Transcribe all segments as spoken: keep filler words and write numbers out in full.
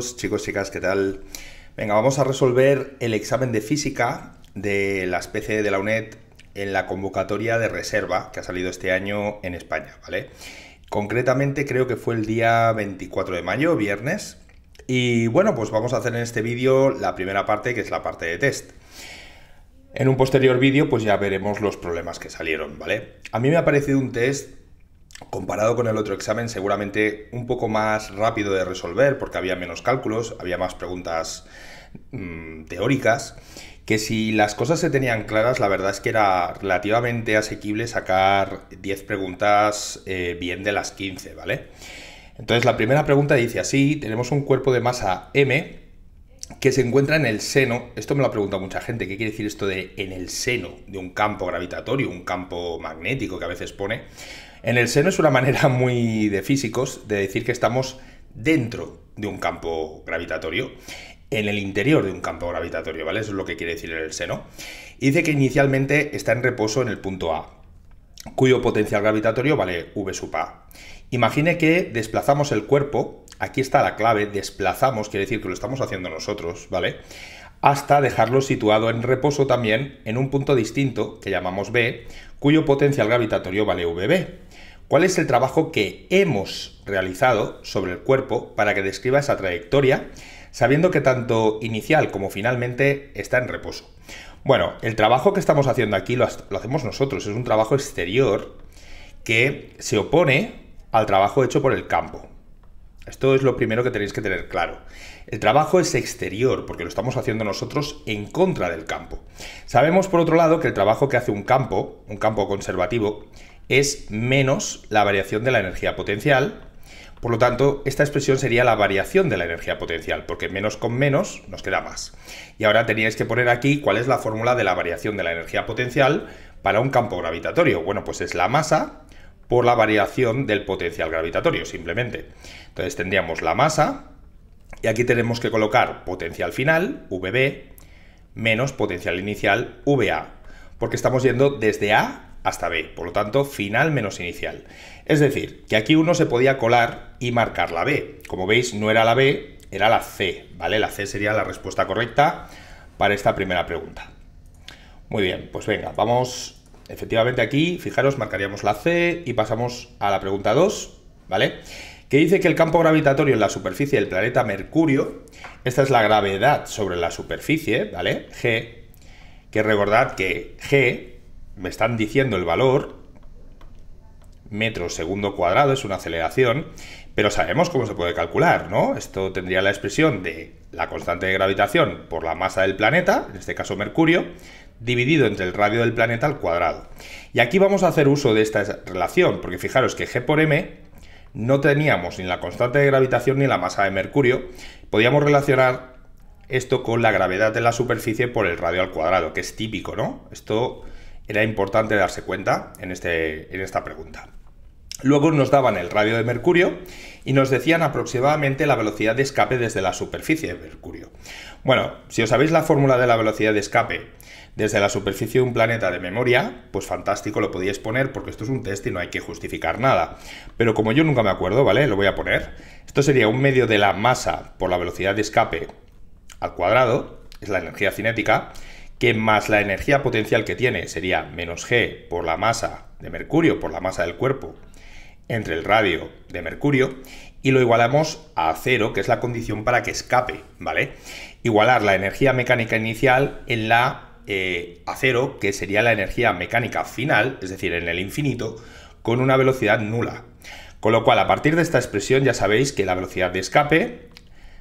todos, chicos, chicas, ¿qué tal? Venga, vamos a resolver el examen de física de las P C E de la U N E D en la convocatoria de reserva que ha salido este año en España, ¿vale? Concretamente creo que fue el día veinticuatro de mayo, viernes, y bueno, pues vamos a hacer en este vídeo la primera parte, que es la parte de test. En un posterior vídeo pues ya veremos los problemas que salieron, ¿vale? A mí me ha parecido un test, comparado con el otro examen, seguramente un poco más rápido de resolver, porque había menos cálculos, había más preguntas mmm, teóricas, que si las cosas se tenían claras, la verdad es que era relativamente asequible sacar diez preguntas eh, bien de las quince, ¿vale? Entonces la primera pregunta dice así: tenemos un cuerpo de masa M que se encuentra en el seno, esto me lo ha preguntado mucha gente, ¿qué quiere decir esto de en el seno de un campo gravitatorio, un campo magnético que a veces pone? En el seno es una manera muy de físicos de decir que estamos dentro de un campo gravitatorio, en el interior de un campo gravitatorio, ¿vale? Eso es lo que quiere decir el seno. Y dice que inicialmente está en reposo en el punto A, cuyo potencial gravitatorio vale V sub A. Imagine que desplazamos el cuerpo, aquí está la clave, desplazamos, quiere decir que lo estamos haciendo nosotros, ¿vale? Hasta dejarlo situado en reposo también en un punto distinto, que llamamos B, cuyo potencial gravitatorio vale V B. ¿Cuál es el trabajo que hemos realizado sobre el cuerpo para que describa esa trayectoria, sabiendo que tanto inicial como finalmente está en reposo? Bueno, el trabajo que estamos haciendo aquí lo, lo hacemos nosotros, es un trabajo exterior que se opone al trabajo hecho por el campo. Esto es lo primero que tenéis que tener claro. El trabajo es exterior, porque lo estamos haciendo nosotros en contra del campo. Sabemos, por otro lado, que el trabajo que hace un campo, un campo conservativo, es menos la variación de la energía potencial. Por lo tanto, esta expresión sería la variación de la energía potencial, porque menos con menos nos queda más. Y ahora teníais que poner aquí cuál es la fórmula de la variación de la energía potencial para un campo gravitatorio. Bueno, pues es la masa por la variación del potencial gravitatorio, simplemente. Entonces tendríamos la masa, y aquí tenemos que colocar potencial final, V B, menos potencial inicial, V A, porque estamos yendo desde A hasta B, por lo tanto, final menos inicial. Es decir, que aquí uno se podía colar y marcar la B. Como veis, no era la B, era la C, ¿vale? La C sería la respuesta correcta para esta primera pregunta. Muy bien, pues venga, vamos. Efectivamente aquí, fijaros, marcaríamos la C y pasamos a la pregunta dos, ¿vale? Que dice que el campo gravitatorio en la superficie del planeta Mercurio, esta es la gravedad sobre la superficie, ¿vale? G, que recordad que G, me están diciendo el valor, metros segundo cuadrado, es una aceleración, pero sabemos cómo se puede calcular, ¿no? Esto tendría la expresión de la constante de gravitación por la masa del planeta, en este caso Mercurio, dividido entre el radio del planeta al cuadrado. Y aquí vamos a hacer uso de esta relación, porque fijaros que G por M no teníamos ni la constante de gravitación ni la masa de Mercurio. Podíamos relacionar esto con la gravedad de la superficie por el radio al cuadrado, que es típico, ¿no? Esto era importante darse cuenta en, este, en esta pregunta. Luego nos daban el radio de Mercurio y nos decían aproximadamente la velocidad de escape desde la superficie de Mercurio. Bueno, si os sabéis la fórmula de la velocidad de escape desde la superficie de un planeta de memoria, pues fantástico, lo podíais poner, porque esto es un test y no hay que justificar nada. Pero como yo nunca me acuerdo, ¿vale? Lo voy a poner. Esto sería un medio de la masa por la velocidad de escape al cuadrado, es la energía cinética, que más la energía potencial que tiene sería menos G por la masa de Mercurio, por la masa del cuerpo, entre el radio de Mercurio, y lo igualamos a cero, que es la condición para que escape, ¿vale? Igualar la energía mecánica inicial en la eh, a cero, que sería la energía mecánica final, es decir, en el infinito, con una velocidad nula. Con lo cual, a partir de esta expresión ya sabéis que la velocidad de escape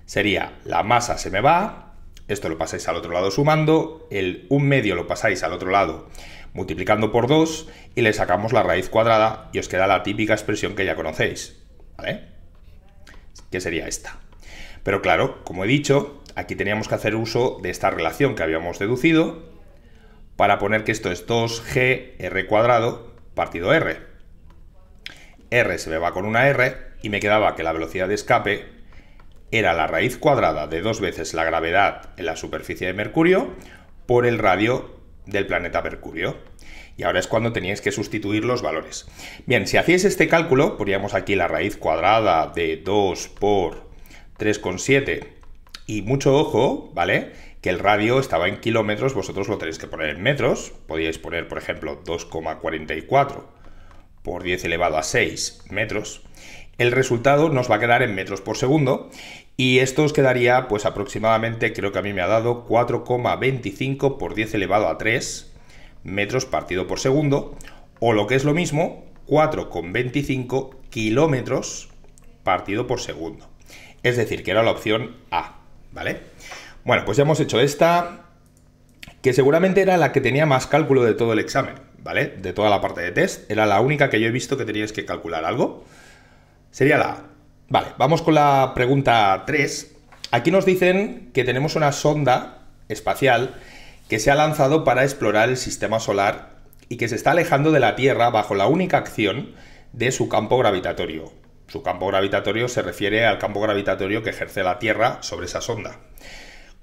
sería la masa se me va, esto lo pasáis al otro lado sumando, el un medio lo pasáis al otro lado multiplicando por dos y le sacamos la raíz cuadrada y os queda la típica expresión que ya conocéis, ¿vale? Que sería esta. Pero claro, como he dicho, aquí teníamos que hacer uso de esta relación que habíamos deducido para poner que esto es dos G R cuadrado partido R. R se me va con una R y me quedaba que la velocidad de escape era la raíz cuadrada de dos veces la gravedad en la superficie de Mercurio por el radio del planeta Mercurio. Y ahora es cuando teníais que sustituir los valores. Bien, si hacíais este cálculo, poníamos aquí la raíz cuadrada de dos por tres coma siete. Y mucho ojo, ¿vale? Que el radio estaba en kilómetros, vosotros lo tenéis que poner en metros. Podíais poner, por ejemplo, dos coma cuarenta y cuatro por diez elevado a seis metros. El resultado nos va a quedar en metros por segundo. Y esto os quedaría, pues aproximadamente, creo que a mí me ha dado cuatro coma veinticinco por diez elevado a tres metros partido por segundo. O lo que es lo mismo, cuatro coma veinticinco kilómetros partido por segundo. Es decir, que era la opción A, ¿vale? Bueno, pues ya hemos hecho esta, que seguramente era la que tenía más cálculo de todo el examen, ¿vale? De toda la parte de test. Era la única que yo he visto que teníais que calcular algo. Sería la A. Vale, vamos con la pregunta tres. Aquí nos dicen que tenemos una sonda espacial que se ha lanzado para explorar el sistema solar y que se está alejando de la Tierra bajo la única acción de su campo gravitatorio. Su campo gravitatorio se refiere al campo gravitatorio que ejerce la Tierra sobre esa sonda.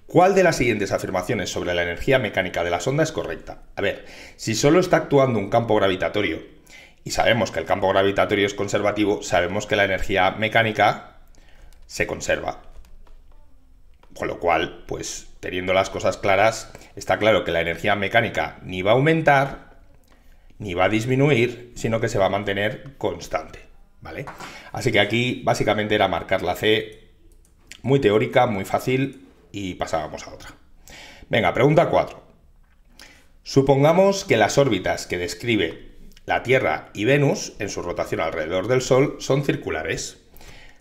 ¿Cuál de las siguientes afirmaciones sobre la energía mecánica de la sonda es correcta? A ver, si solo está actuando un campo gravitatorio y sabemos que el campo gravitatorio es conservativo, sabemos que la energía mecánica se conserva. Con lo cual, pues teniendo las cosas claras, está claro que la energía mecánica ni va a aumentar ni va a disminuir, sino que se va a mantener constante, ¿vale? Así que aquí básicamente era marcar la C, muy teórica, muy fácil, y pasábamos a otra. Venga, pregunta cuatro. Supongamos que las órbitas que describe la Tierra y Venus en su rotación alrededor del Sol son circulares.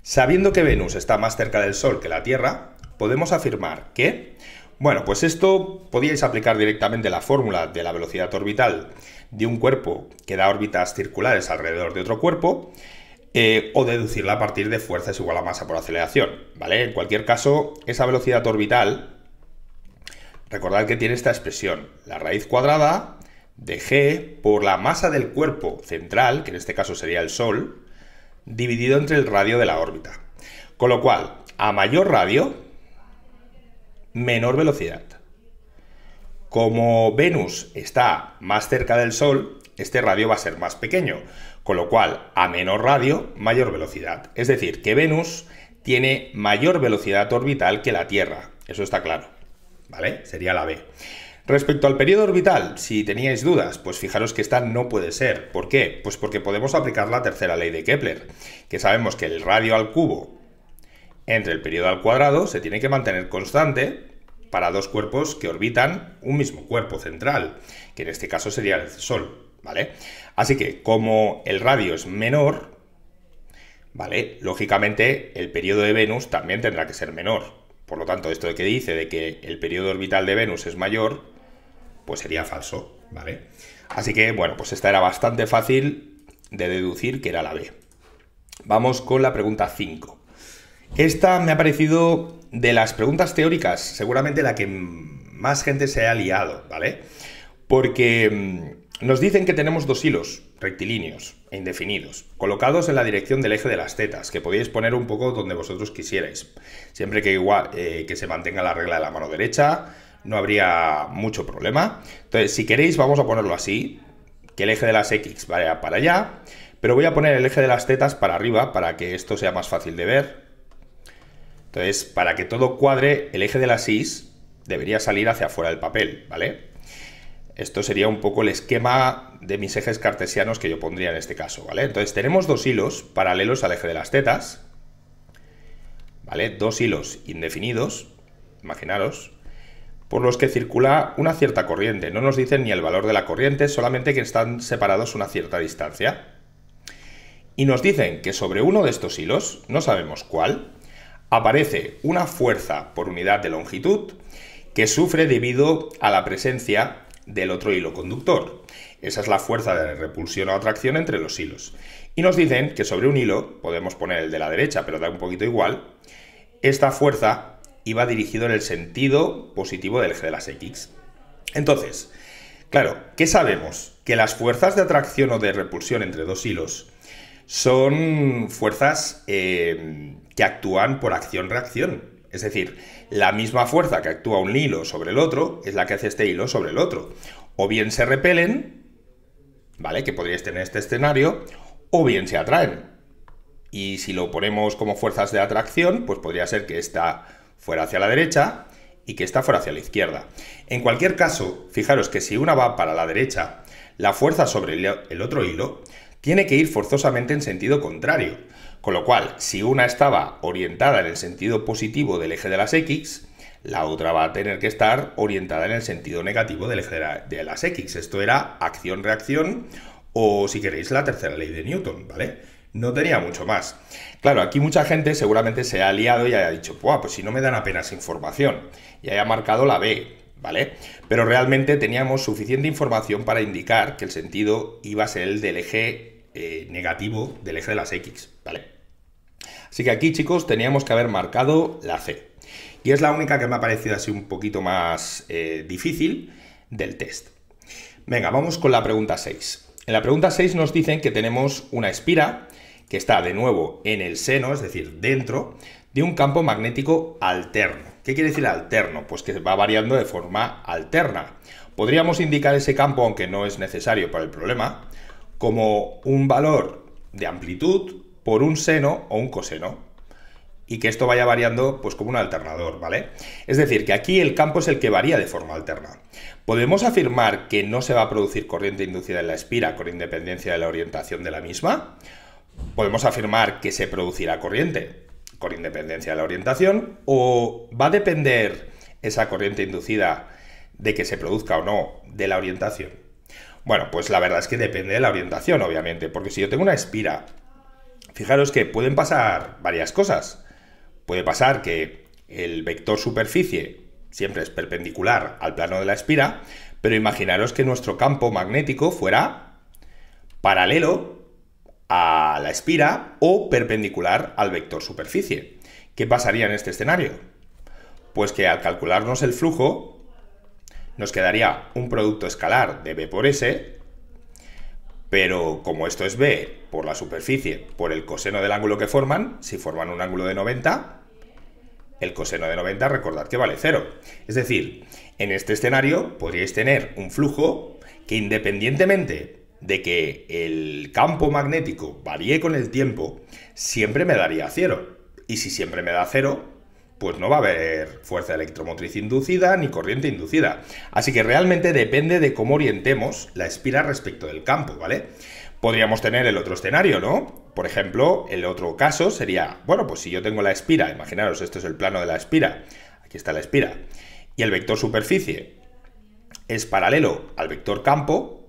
Sabiendo que Venus está más cerca del Sol que la Tierra, podemos afirmar que... Bueno, pues esto podíais aplicar directamente la fórmula de la velocidad orbital de un cuerpo que da órbitas circulares alrededor de otro cuerpo, eh, o deducirla a partir de fuerzas igual a masa por aceleración, ¿vale? En cualquier caso, esa velocidad orbital, recordad que tiene esta expresión, la raíz cuadrada de g por la masa del cuerpo central, que en este caso sería el Sol, dividido entre el radio de la órbita. Con lo cual, a mayor radio, menor velocidad. Como Venus está más cerca del Sol, este radio va a ser más pequeño, con lo cual a menor radio, mayor velocidad. Es decir, que Venus tiene mayor velocidad orbital que la Tierra, eso está claro, ¿vale? Sería la B. Respecto al periodo orbital, si teníais dudas, pues fijaros que esta no puede ser. ¿Por qué? Pues porque podemos aplicar la tercera ley de Kepler, que sabemos que el radio al cubo entre el periodo al cuadrado se tiene que mantener constante para dos cuerpos que orbitan un mismo cuerpo central, que en este caso sería el Sol, ¿vale? Así que, como el radio es menor, ¿vale? Lógicamente, el periodo de Venus también tendrá que ser menor. Por lo tanto, esto de que dice de que el periodo orbital de Venus es mayor, pues sería falso, ¿vale? Así que, bueno, pues esta era bastante fácil de deducir que era la B. Vamos con la pregunta cinco. Esta me ha parecido de las preguntas teóricas, seguramente la que más gente se ha liado, ¿vale? Porque nos dicen que tenemos dos hilos rectilíneos e indefinidos, colocados en la dirección del eje de las tetas, que podéis poner un poco donde vosotros quisierais. Siempre que, igual, eh, que se mantenga la regla de la mano derecha, no habría mucho problema. Entonces, si queréis, vamos a ponerlo así, que el eje de las X vaya para allá, pero voy a poner el eje de las tetas para arriba para que esto sea más fácil de ver. Entonces, para que todo cuadre, el eje de las Y debería salir hacia afuera del papel, ¿vale? Esto sería un poco el esquema de mis ejes cartesianos que yo pondría en este caso, ¿vale? Entonces, tenemos dos hilos paralelos al eje de las tetas, ¿vale? Dos hilos indefinidos, imaginaros, por los que circula una cierta corriente. No nos dicen ni el valor de la corriente, solamente que están separados una cierta distancia. Y nos dicen que sobre uno de estos hilos, no sabemos cuál, aparece una fuerza por unidad de longitud que sufre debido a la presencia del otro hilo conductor. Esa es la fuerza de repulsión o atracción entre los hilos. Y nos dicen que sobre un hilo, podemos poner el de la derecha, pero da un poquito igual, esta fuerza iba dirigido en el sentido positivo del eje de las X. Entonces, claro, ¿qué sabemos? Que las fuerzas de atracción o de repulsión entre dos hilos son fuerzas eh, que actúan por acción-reacción. Es decir, la misma fuerza que actúa un hilo sobre el otro es la que hace este hilo sobre el otro. O bien se repelen, ¿vale? Que podríais tener este escenario, o bien se atraen. y si lo ponemos como fuerzas de atracción, pues podría ser que esta fuera hacia la derecha y que esta fuera hacia la izquierda. En cualquier caso, fijaros que si una va para la derecha, la fuerza sobre el otro hilo tiene que ir forzosamente en sentido contrario, con lo cual, si una estaba orientada en el sentido positivo del eje de las X, la otra va a tener que estar orientada en el sentido negativo del eje de las X. Esto era acción-reacción o, si queréis, la tercera ley de Newton, ¿vale? No tenía mucho más. Claro, aquí mucha gente seguramente se ha liado y haya dicho, "Buah, pues si no me dan apenas información", y haya marcado la B, ¿vale? Pero realmente teníamos suficiente información para indicar que el sentido iba a ser el del eje eh, negativo del eje de las X, ¿vale? Así que aquí, chicos, teníamos que haber marcado la C. Y es la única que me ha parecido así un poquito más eh, difícil del test. Venga, vamos con la pregunta seis. En la pregunta seis nos dicen que tenemos una espira que está de nuevo en el seno, es decir, dentro de un campo magnético alterno. ¿Qué quiere decir alterno? Pues que va variando de forma alterna. Podríamos indicar ese campo, aunque no es necesario para el problema, como un valor de amplitud por un seno o un coseno, y que esto vaya variando pues como un alternador, ¿vale? Es decir, que aquí el campo es el que varía de forma alterna. ¿Podemos afirmar que no se va a producir corriente inducida en la espira con independencia de la orientación de la misma? Podemos afirmar que se producirá corriente con independencia de la orientación, o va a depender esa corriente inducida de que se produzca o no de la orientación. Bueno, pues la verdad es que depende de la orientación, obviamente, porque si yo tengo una espira, fijaros que pueden pasar varias cosas. Puede pasar que el vector superficie siempre es perpendicular al plano de la espira, pero imaginaros que nuestro campo magnético fuera paralelo a la espira o perpendicular al vector superficie. ¿Qué pasaría en este escenario? Pues que al calcularnos el flujo nos quedaría un producto escalar de B por S, pero como esto es B por la superficie por el coseno del ángulo que forman, si forman un ángulo de noventa, el coseno de noventa, recordad que vale cero. Es decir, en este escenario podríais tener un flujo que, independientemente de que el campo magnético varíe con el tiempo, siempre me daría cero. Y si siempre me da cero, pues no va a haber fuerza electromotriz inducida ni corriente inducida. Así que realmente depende de cómo orientemos la espira respecto del campo, ¿vale? Podríamos tener el otro escenario, ¿no? Por ejemplo, el otro caso sería, bueno, pues si yo tengo la espira, imaginaros, esto es el plano de la espira, aquí está la espira, y el vector superficie es paralelo al vector campo,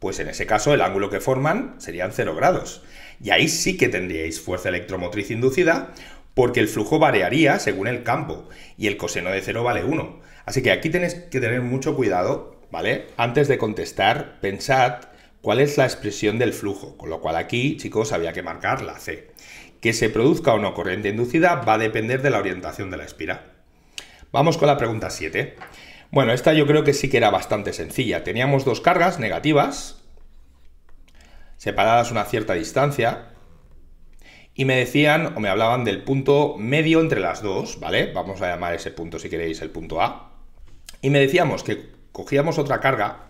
pues en ese caso el ángulo que forman serían cero grados. Y ahí sí que tendríais fuerza electromotriz inducida, porque el flujo variaría según el campo, y el coseno de cero vale uno. Así que aquí tenéis que tener mucho cuidado, ¿vale? Antes de contestar, pensad cuál es la expresión del flujo, con lo cual aquí, chicos, había que marcar la C. Que se produzca o no corriente inducida va a depender de la orientación de la espira. Vamos con la pregunta siete. Bueno, esta yo creo que sí que era bastante sencilla. Teníamos dos cargas negativas, separadas una cierta distancia, y me decían, o me hablaban del punto medio entre las dos, ¿vale? Vamos a llamar ese punto, si queréis, el punto A. Y me decíamos que cogíamos otra carga,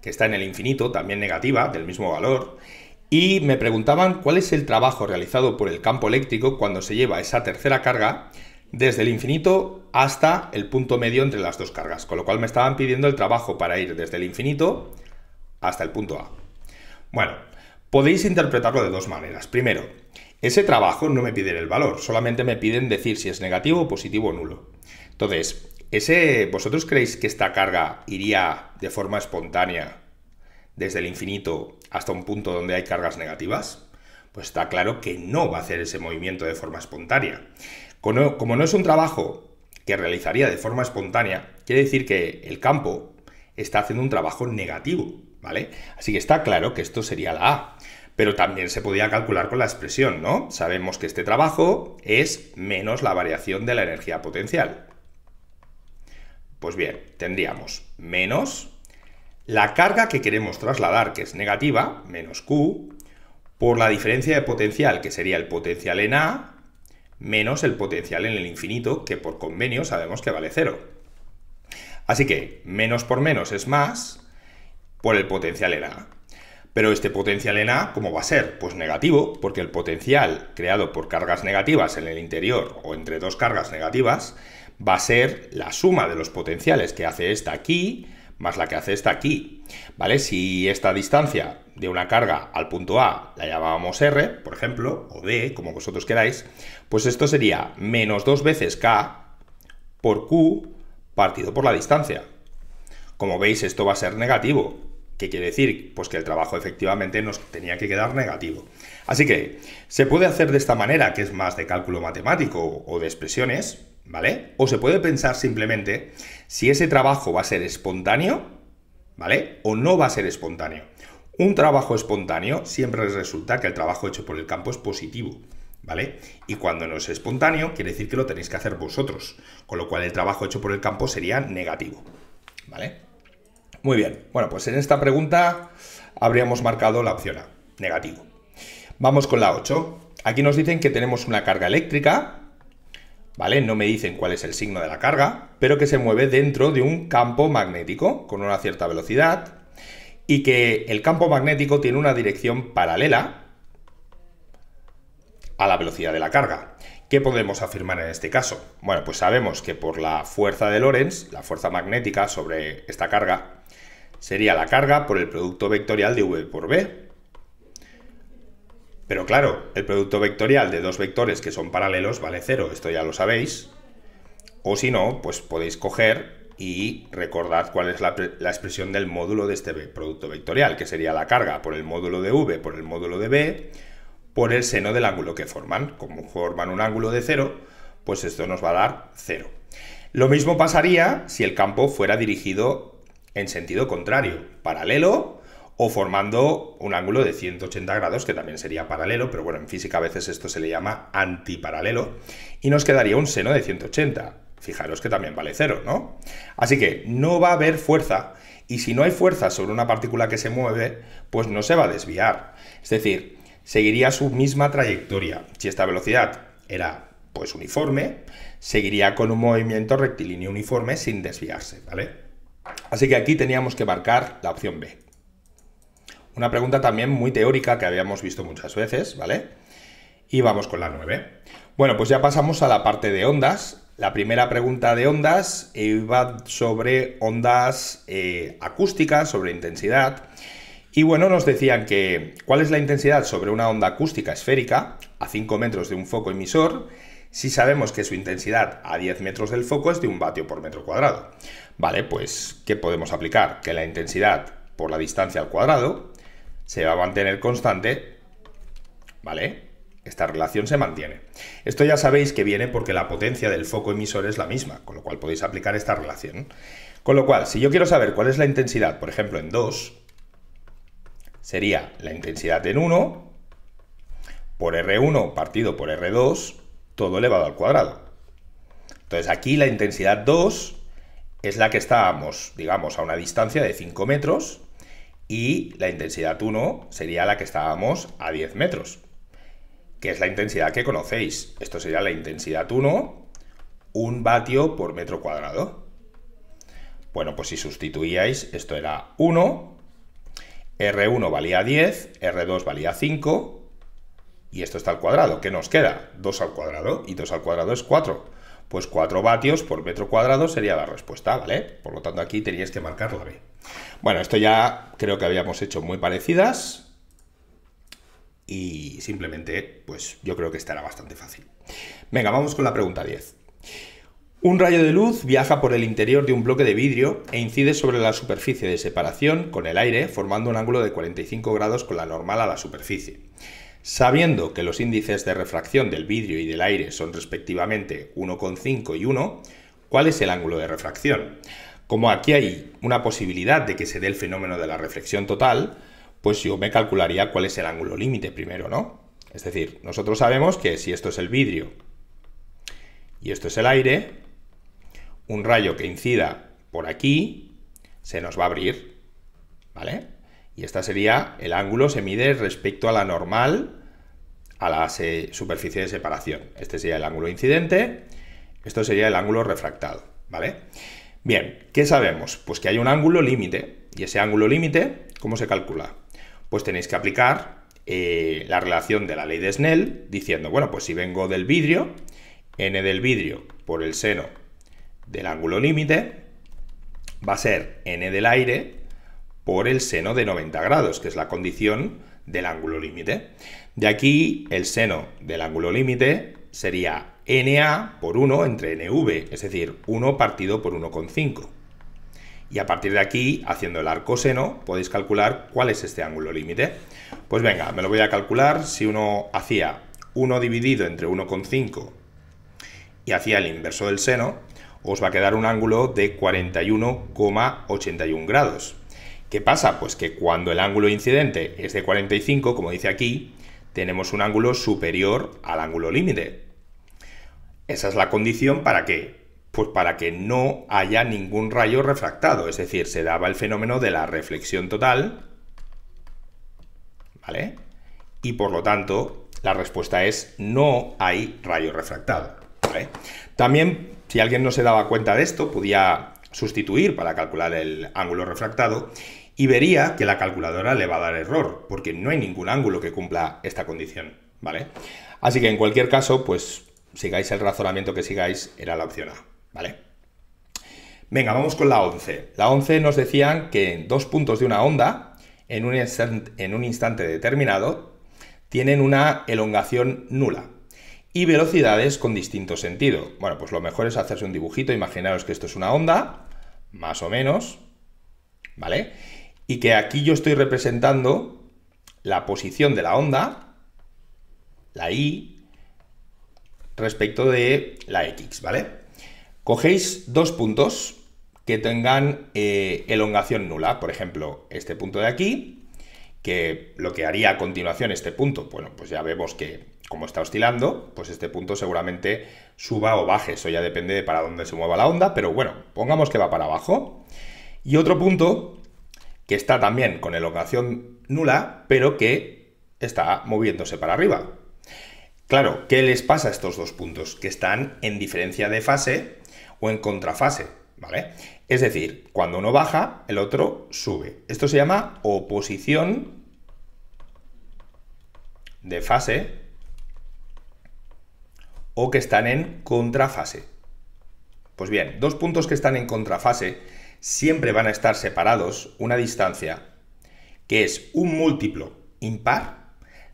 que está en el infinito, también negativa, del mismo valor, y me preguntaban cuál es el trabajo realizado por el campo eléctrico cuando se lleva esa tercera carga desde el infinito hasta el punto medio entre las dos cargas, con lo cual me estaban pidiendo el trabajo para ir desde el infinito hasta el punto A. Bueno, podéis interpretarlo de dos maneras. Primero, ese trabajo no me piden el valor, solamente me piden decir si es negativo, positivo o nulo. Entonces, ese, ¿vosotros creéis que esta carga iría de forma espontánea desde el infinito hasta un punto donde hay cargas negativas? Pues está claro que no va a hacer ese movimiento de forma espontánea. Como no es un trabajo que realizaría de forma espontánea, quiere decir que el campo está haciendo un trabajo negativo, ¿vale? Así que está claro que esto sería la A, pero también se podía calcular con la expresión, ¿no? Sabemos que este trabajo es menos la variación de la energía potencial. Pues bien, tendríamos menos la carga que queremos trasladar, que es negativa, menos Q, por la diferencia de potencial, que sería el potencial en A, menos el potencial en el infinito, que por convenio sabemos que vale cero. Así que menos por menos es más, por el potencial en A. Pero este potencial en A, ¿cómo va a ser? Pues negativo, porque el potencial creado por cargas negativas en el interior o entre dos cargas negativas va a ser la suma de los potenciales que hace esta aquí más la que hace esta aquí, ¿vale? Si esta distancia de una carga al punto A la llamábamos R, por ejemplo, o D, como vosotros queráis, pues esto sería menos dos veces K por Q partido por la distancia. Como veis, esto va a ser negativo. ¿Qué quiere decir? Pues que el trabajo efectivamente nos tenía que quedar negativo. Así que se puede hacer de esta manera, que es más de cálculo matemático o de expresiones, ¿vale? O se puede pensar simplemente si ese trabajo va a ser espontáneo, ¿vale? O no va a ser espontáneo. Un trabajo espontáneo siempre resulta que el trabajo hecho por el campo es positivo, ¿vale? Y cuando no es espontáneo, quiere decir que lo tenéis que hacer vosotros, con lo cual el trabajo hecho por el campo sería negativo, ¿vale? Muy bien, bueno, pues en esta pregunta habríamos marcado la opción A, negativo. Vamos con la ocho. Aquí nos dicen que tenemos una carga eléctrica, ¿vale? No me dicen cuál es el signo de la carga, pero que se mueve dentro de un campo magnético con una cierta velocidad y que el campo magnético tiene una dirección paralela a la velocidad de la carga. ¿Qué podemos afirmar en este caso? Bueno, pues sabemos que por la fuerza de Lorentz, la fuerza magnética sobre esta carga, sería la carga por el producto vectorial de V por B. Pero claro, el producto vectorial de dos vectores que son paralelos vale cero, esto ya lo sabéis. O si no, pues podéis coger y recordad cuál es la, la expresión del módulo de este producto vectorial, que sería la carga por el módulo de V por el módulo de B por el seno del ángulo que forman. Como forman un ángulo de cero, pues esto nos va a dar cero. Lo mismo pasaría si el campo fuera dirigido en sentido contrario, paralelo o formando un ángulo de ciento ochenta grados, que también sería paralelo, pero bueno, en física a veces esto se le llama antiparalelo, y nos quedaría un seno de ciento ochenta. Fijaros que también vale cero, ¿no? Así que no va a haber fuerza, y si no hay fuerza sobre una partícula que se mueve, pues no se va a desviar. Es decir, seguiría su misma trayectoria. Si esta velocidad era pues uniforme, seguiría con un movimiento rectilíneo uniforme sin desviarse, ¿vale? Así que aquí teníamos que marcar la opción B. Una pregunta también muy teórica que habíamos visto muchas veces, ¿vale? Y vamos con la nueve. Bueno, pues ya pasamos a la parte de ondas. La primera pregunta de ondas iba sobre ondas eh, acústicas, sobre intensidad. Y bueno, nos decían que cuál es la intensidad sobre una onda acústica esférica a cinco metros de un foco emisor, si sabemos que su intensidad a diez metros del foco es de un vatio por metro cuadrado. Vale, pues, ¿qué podemos aplicar? Que la intensidad por la distancia al cuadrado se va a mantener constante, ¿vale? Esta relación se mantiene. Esto ya sabéis que viene porque la potencia del foco emisor es la misma, con lo cual podéis aplicar esta relación. Con lo cual, si yo quiero saber cuál es la intensidad, por ejemplo, en dos, sería la intensidad en uno por R uno partido por R dos, todo elevado al cuadrado. Entonces aquí la intensidad dos es la que estábamos, digamos, a una distancia de cinco metros, y la intensidad uno sería la que estábamos a diez metros, que es la intensidad que conocéis. Esto sería la intensidad uno, un vatio por metro cuadrado. Bueno, pues si sustituíais, esto era uno, R uno valía diez, R dos valía cinco, y esto está al cuadrado. ¿Qué nos queda? dos al cuadrado, y dos al cuadrado es cuatro. Pues cuatro vatios por metro cuadrado sería la respuesta, ¿vale? Por lo tanto, aquí teníais que marcar la B. Bueno, esto ya creo que habíamos hecho muy parecidas, y simplemente, pues yo creo que estará bastante fácil. Venga, vamos con la pregunta diez. Un rayo de luz viaja por el interior de un bloque de vidrio e incide sobre la superficie de separación con el aire, formando un ángulo de cuarenta y cinco grados con la normal a la superficie. Sabiendo que los índices de refracción del vidrio y del aire son respectivamente uno coma cinco y uno, ¿cuál es el ángulo de refracción? Como aquí hay una posibilidad de que se dé el fenómeno de la reflexión total, pues yo me calcularía cuál es el ángulo límite primero, ¿no? Es decir, nosotros sabemos que si esto es el vidrio y esto es el aire, un rayo que incida por aquí se nos va a abrir, ¿vale? Y esta sería, el ángulo se mide respecto a la normal a la se, superficie de separación. Este sería el ángulo incidente, esto sería el ángulo refractado, ¿vale? Bien, ¿qué sabemos? Pues que hay un ángulo límite, y ese ángulo límite, ¿cómo se calcula? pues tenéis que aplicar eh, la relación de la ley de Snell, diciendo, bueno, pues si vengo del vidrio, n del vidrio por el seno del ángulo límite va a ser n del aire por el seno de noventa grados, que es la condición del ángulo límite. De aquí, el seno del ángulo límite sería na por uno entre nv, es decir, uno partido por uno coma cinco. Y a partir de aquí, haciendo el arcoseno, podéis calcular cuál es este ángulo límite. Pues venga, me lo voy a calcular. Si uno hacía uno dividido entre uno coma cinco y hacía el inverso del seno, os va a quedar un ángulo de cuarenta y uno coma ochenta y uno grados. ¿Qué pasa? Pues que cuando el ángulo incidente es de cuarenta y cinco, como dice aquí, tenemos un ángulo superior al ángulo límite. Esa es la condición para que, pues para que no haya ningún rayo refractado, es decir, se daba el fenómeno de la reflexión total, ¿vale? Y por lo tanto, la respuesta es no hay rayo refractado, ¿vale? También, si alguien no se daba cuenta de esto, podía sustituir para calcular el ángulo refractado y vería que la calculadora le va a dar error, porque no hay ningún ángulo que cumpla esta condición, ¿vale? Así que en cualquier caso, pues sigáis el razonamiento que sigáis, era la opción A, ¿vale? Venga, vamos con la once. La once nos decían que dos puntos de una onda, en un, en un instante determinado, tienen una elongación nula y velocidades con distinto sentido. Bueno, pues lo mejor es hacerse un dibujito, imaginaros que esto es una onda, más o menos, ¿vale? Y que aquí yo estoy representando la posición de la onda, la Y, respecto de la X, ¿vale? Cogéis dos puntos que tengan eh, elongación nula, por ejemplo, este punto de aquí, que lo que haría a continuación este punto, bueno, pues ya vemos que como está oscilando, pues este punto seguramente suba o baje, eso ya depende de para dónde se mueva la onda, pero bueno, pongamos que va para abajo. Y otro punto que está también con elongación nula, pero que está moviéndose para arriba. Claro, ¿qué les pasa a estos dos puntos? Que están en diferencia de fase o en contrafase, ¿vale? Es decir, cuando uno baja, el otro sube. Esto se llama oposición de fase, o que están en contrafase. Pues bien, dos puntos que están en contrafase siempre van a estar separados una distancia que es un múltiplo impar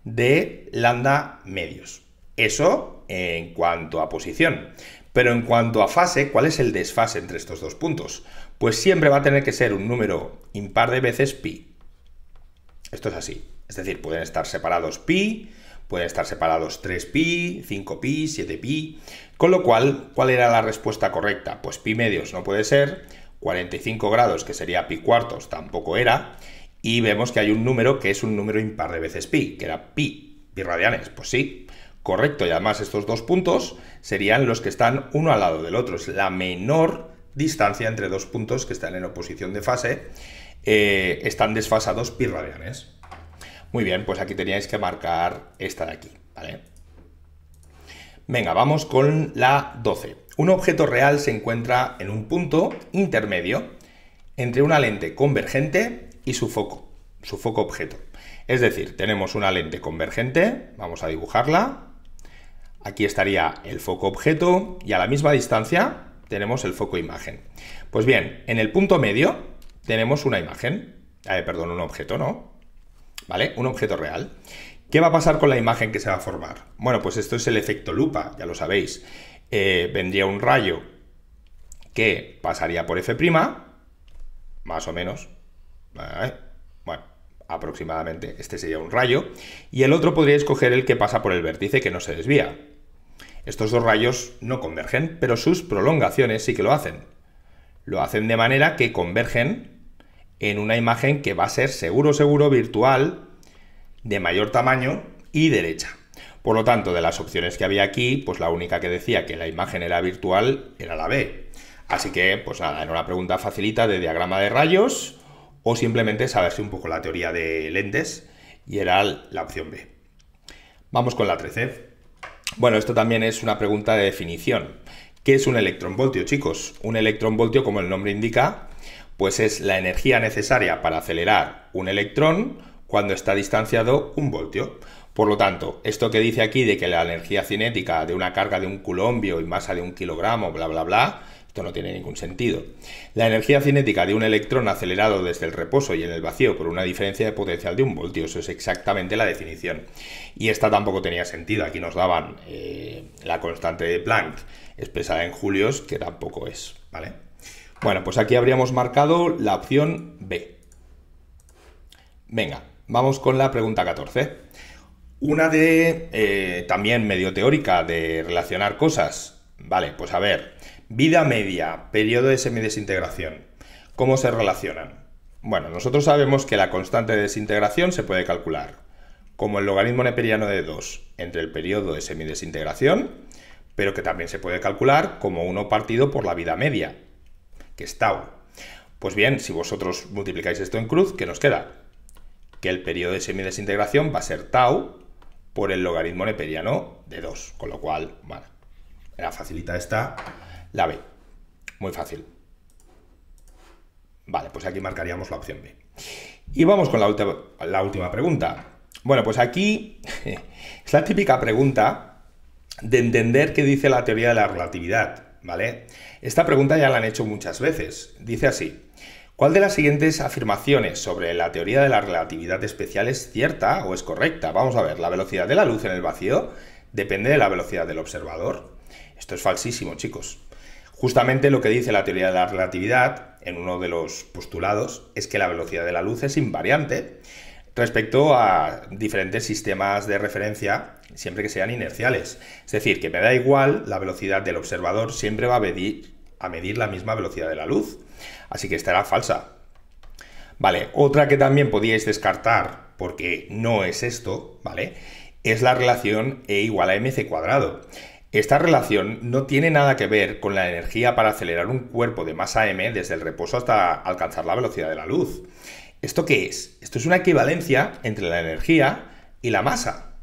de lambda medios. Eso en cuanto a posición. Pero en cuanto a fase, ¿cuál es el desfase entre estos dos puntos? Pues siempre va a tener que ser un número impar de veces pi. Esto es así. Es decir, pueden estar separados pi, pueden estar separados tres pi, cinco pi, siete pi, con lo cual, ¿cuál era la respuesta correcta? Pues pi medios no puede ser, cuarenta y cinco grados, que sería pi cuartos, tampoco era, y vemos que hay un número que es un número impar de veces pi, que era pi, pi radianes, pues sí, correcto, y además estos dos puntos serían los que están uno al lado del otro, es la menor distancia entre dos puntos que están en oposición de fase, eh, están desfasados pi radianes. Muy bien, pues aquí teníais que marcar esta de aquí, ¿vale? Venga, vamos con la doce. Un objeto real se encuentra en un punto intermedio entre una lente convergente y su foco, su foco objeto. Es decir, tenemos una lente convergente, vamos a dibujarla. Aquí estaría el foco objeto y a la misma distancia tenemos el foco imagen. Pues bien, en el punto medio tenemos una imagen, eh, perdón, un objeto, ¿no? ¿Vale? Un objeto real. ¿Qué va a pasar con la imagen que se va a formar? Bueno, pues esto es el efecto lupa, ya lo sabéis. Eh, vendría un rayo que pasaría por F', más o menos, ¿vale? Bueno, aproximadamente este sería un rayo, y el otro podría escoger el que pasa por el vértice que no se desvía. Estos dos rayos no convergen, pero sus prolongaciones sí que lo hacen. Lo hacen de manera que convergen en una imagen que va a ser seguro, seguro, virtual, de mayor tamaño y derecha. Por lo tanto, de las opciones que había aquí, pues la única que decía que la imagen era virtual era la B. Así que, pues nada, era una pregunta facilita de diagrama de rayos o simplemente saberse un poco la teoría de lentes y era la opción B. Vamos con la trece. Bueno, esto también es una pregunta de definición. ¿Qué es un electronvoltio, chicos? Un electronvoltio, como el nombre indica, pues es la energía necesaria para acelerar un electrón cuando está distanciado un voltio. Por lo tanto, esto que dice aquí de que la energía cinética de una carga de un coulombio y masa de un kilogramo, bla, bla, bla, esto no tiene ningún sentido. La energía cinética de un electrón acelerado desde el reposo y en el vacío por una diferencia de potencial de un voltio, eso es exactamente la definición. Y esta tampoco tenía sentido, aquí nos daban eh, la constante de Planck expresada en julios, que tampoco es, ¿vale? Bueno, pues aquí habríamos marcado la opción B. Venga, vamos con la pregunta catorce. Una de, eh, también medio teórica, de relacionar cosas. Vale, pues a ver... Vida media, periodo de semidesintegración. ¿Cómo se relacionan? Bueno, nosotros sabemos que la constante de desintegración se puede calcular como el logaritmo neperiano de dos entre el periodo de semidesintegración, pero que también se puede calcular como uno partido por la vida media, que es tau. Pues bien, si vosotros multiplicáis esto en cruz, ¿qué nos queda? Que el periodo de semidesintegración va a ser tau por el logaritmo neperiano de dos, con lo cual, bueno, era facilita esta... La B. Muy fácil. Vale, pues aquí marcaríamos la opción B. Y vamos con la, la última pregunta. Bueno, pues aquí es la típica pregunta de entender qué dice la teoría de la relatividad, ¿vale? Esta pregunta ya la han hecho muchas veces. Dice así. ¿Cuál de las siguientes afirmaciones sobre la teoría de la relatividad especial es cierta o es correcta? Vamos a ver, la velocidad de la luz en el vacío depende de la velocidad del observador. Esto es falsísimo, chicos. Justamente lo que dice la teoría de la relatividad, en uno de los postulados, es que la velocidad de la luz es invariante respecto a diferentes sistemas de referencia, siempre que sean inerciales. Es decir, que me da igual la velocidad del observador, siempre va a medir, a medir la misma velocidad de la luz. Así que esta era falsa. Vale, otra que también podíais descartar, porque no es esto, ¿vale? Es la relación E igual a mc cuadrado. Esta relación no tiene nada que ver con la energía para acelerar un cuerpo de masa m desde el reposo hasta alcanzar la velocidad de la luz. ¿Esto qué es? Esto es una equivalencia entre la energía y la masa.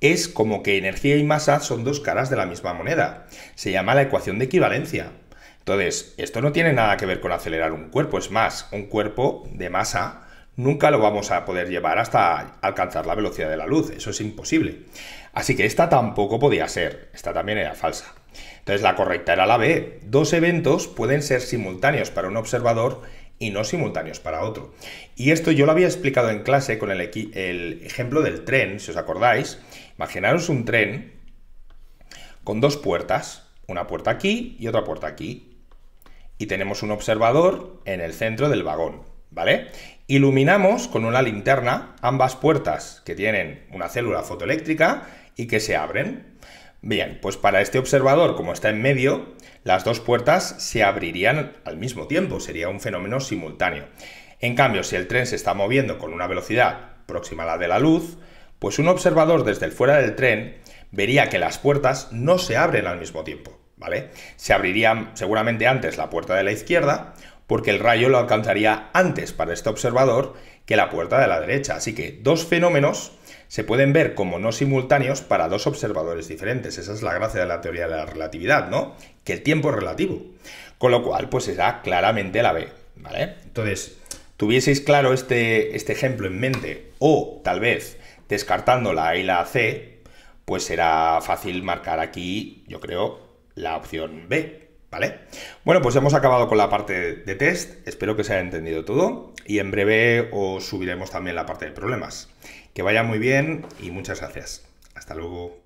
Es como que energía y masa son dos caras de la misma moneda. Se llama la ecuación de equivalencia. Entonces, esto no tiene nada que ver con acelerar un cuerpo. Es más, un cuerpo de masa nunca lo vamos a poder llevar hasta alcanzar la velocidad de la luz. Eso es imposible. Así que esta tampoco podía ser. Esta también era falsa. Entonces la correcta era la B. Dos eventos pueden ser simultáneos para un observador y no simultáneos para otro. Y esto yo lo había explicado en clase con el, el ejemplo del tren, si os acordáis. Imaginaros un tren con dos puertas. Una puerta aquí y otra puerta aquí. Y tenemos un observador en el centro del vagón, ¿vale? Iluminamos con una linterna ambas puertas que tienen una célula fotoeléctrica y que se abren. Bien, pues para este observador, como está en medio, las dos puertas se abrirían al mismo tiempo, sería un fenómeno simultáneo. En cambio, si el tren se está moviendo con una velocidad próxima a la de la luz, pues un observador desde el fuera del tren vería que las puertas no se abren al mismo tiempo, ¿vale? Se abriría seguramente antes la puerta de la izquierda, porque el rayo lo alcanzaría antes para este observador que la puerta de la derecha. Así que dos fenómenos se pueden ver como no simultáneos para dos observadores diferentes. Esa es la gracia de la teoría de la relatividad, ¿no? Que el tiempo es relativo. Con lo cual, pues será claramente la B, ¿vale? Entonces, tuvieseis claro este, este ejemplo en mente, o tal vez descartando la A y la C, pues será fácil marcar aquí, yo creo, la opción B. ¿Vale? Bueno, pues hemos acabado con la parte de test, espero que se haya entendido todo y en breve os subiremos también la parte de problemas. Que vaya muy bien y muchas gracias. Hasta luego.